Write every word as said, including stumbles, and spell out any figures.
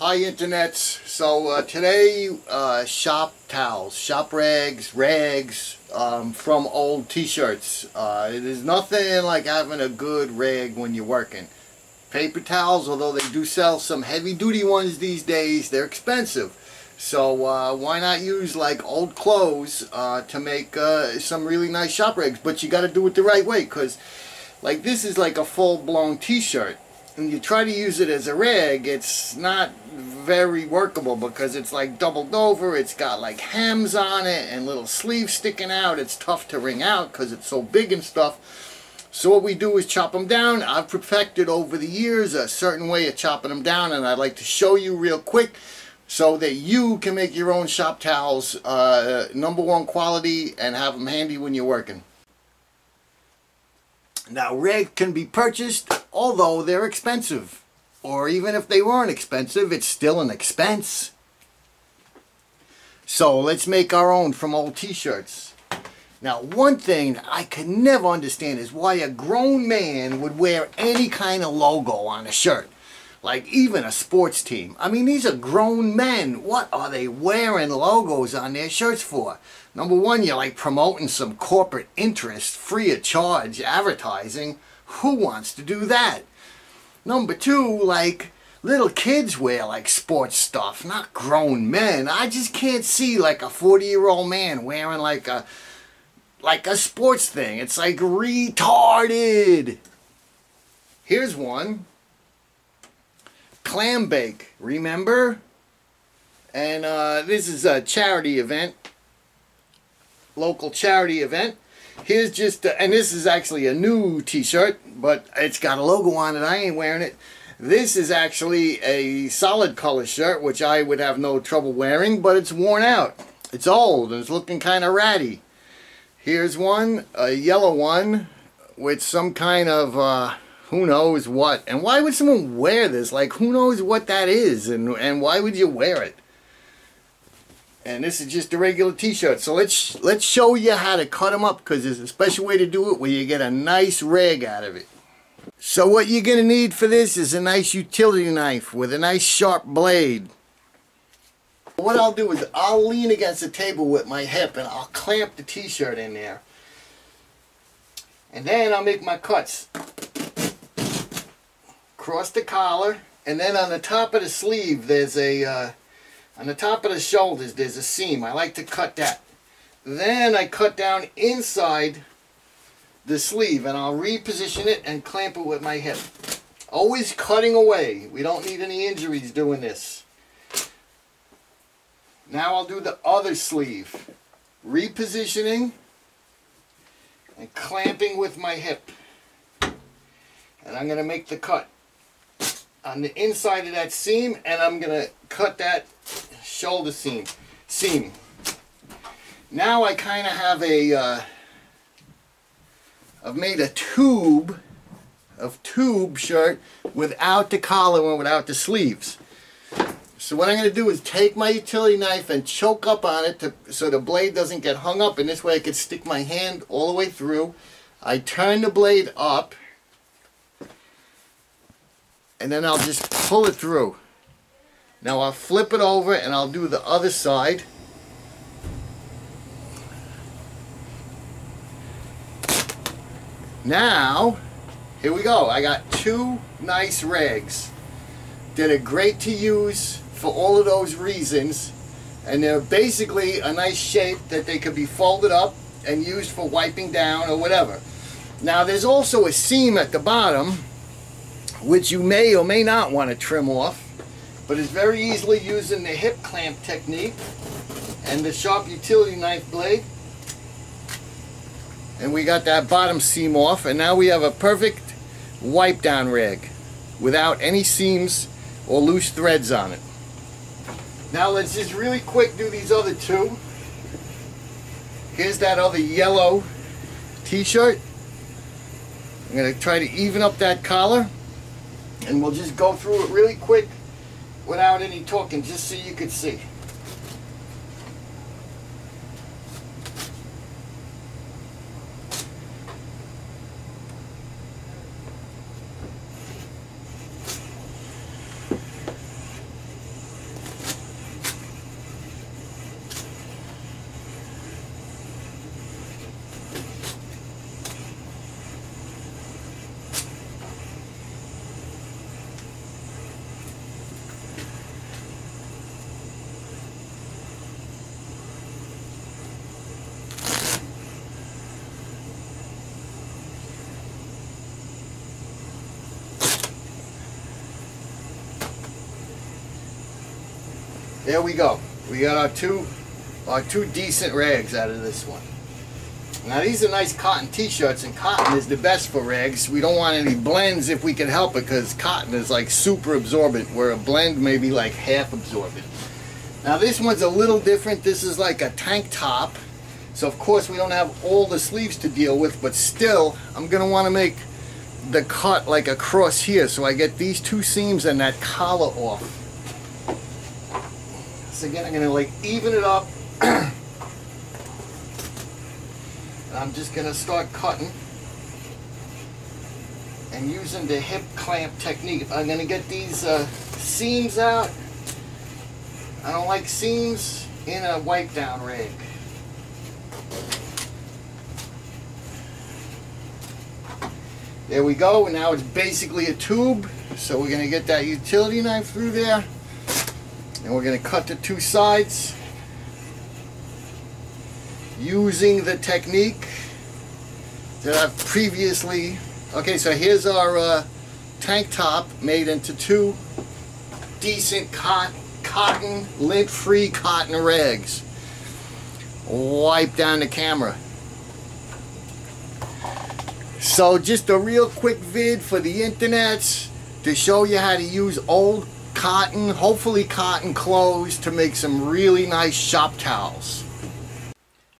Hi internets, so uh, today uh, shop towels, shop rags, rags um, from old t-shirts. Uh, it is nothing like having a good rag when you're working. Paper towels, although they do sell some heavy duty ones these days, they're expensive. So uh, why not use like old clothes uh, to make uh, some really nice shop rags, but you got to do it the right way, because like this is like a full-blown t-shirt. And you try to use it as a rag, it's not very workable because it's like doubled over, it's got like hems on it and little sleeves sticking out. It's tough to wring out because it's so big and stuff. So what we do is chop them down. I've perfected over the years a certain way of chopping them down, and I'd like to show you real quick so that you can make your own shop towels, uh, number one quality, and have them handy when you're working. Now, rags can be purchased, although they're expensive. Or even if they weren't expensive, it's still an expense. So let's make our own from old t-shirts. Now, one thing that I could never understand is why a grown man would wear any kind of logo on a shirt. Like even a sports team. I mean, these are grown men. What are they wearing logos on their shirts for? Number one, you're like promoting some corporate interest, free of charge advertising. Who wants to do that? Number two, like little kids wear like sports stuff, not grown men. I just can't see like a forty year old man wearing like a like a sports thing. It's like retarded. Here's one. Clam Bake, remember? And uh, this is a charity event, local charity event. Here's just, a, and this is actually a new t-shirt, but it's got a logo on it. I ain't wearing it. This is actually a solid color shirt, which I would have no trouble wearing, but it's worn out. It's old, and it's looking kind of ratty. Here's one, a yellow one, with some kind of, uh, who knows what. And why would someone wear this? Like, who knows what that is, and, and why would you wear it? And this is just a regular t-shirt. So let's let's show you how to cut them up, because there's a special way to do it where you get a nice rag out of it. So what you're going to need for this is a nice utility knife with a nice sharp blade. What I'll do is I'll lean against the table with my hip and I'll clamp the t-shirt in there. And then I'll make my cuts. Across the collar, and then on the top of the sleeve there's a... Uh, On the top of the shoulders, there's a seam. I like to cut that. Then I cut down inside the sleeve, and I'll reposition it and clamp it with my hip. Always cutting away. We don't need any injuries doing this. Now I'll do the other sleeve. Repositioning and clamping with my hip. And I'm going to make the cut on the inside of that seam, and I'm going to cut that shoulder seam. seam. Now I kind of have a, uh, I've made a tube, of tube shirt without the collar and without the sleeves. So what I'm going to do is take my utility knife and choke up on it to, so the blade doesn't get hung up, and this way I could stick my hand all the way through. I turn the blade up, and then I'll just pull it through. Now I'll flip it over and I'll do the other side. Now, here we go. I got two nice rags. They're great to use for all of those reasons. And they're basically a nice shape that they could be folded up and used for wiping down or whatever. Now there's also a seam at the bottom, which you may or may not want to trim off, but it's very easily using the hip clamp technique and the sharp utility knife blade. And we got that bottom seam off, and now we have a perfect wipe down rag without any seams or loose threads on it. Now let's just really quick do these other two. Here's that other yellow t-shirt. I'm going to try to even up that collar. And we'll just go through it really quick without any talking, just so you could see. There we go. We got our two, our two decent rags out of this one. Now these are nice cotton t-shirts, and cotton is the best for rags. We don't want any blends if we can help it, because cotton is like super absorbent, where a blend may be like half absorbent. Now this one's a little different. This is like a tank top. So of course we don't have all the sleeves to deal with, but still I'm going to want to make the cut like across here, so I get these two seams and that collar off. So again, I'm going to like even it up. And I'm just going to start cutting and using the hip clamp technique. I'm going to get these uh, seams out. I don't like seams in a wipe down rig. There we go, and now it's basically a tube. So we're going to get that utility knife through there, and we're going to cut the two sides using the technique that I've previously... Okay, so here's our uh, tank top made into two decent cotton, cotton lint-free cotton rags. Wipe down the camera. So just a real quick vid for the internets to show you how to use old cotton, hopefully cotton clothes, to make some really nice shop towels.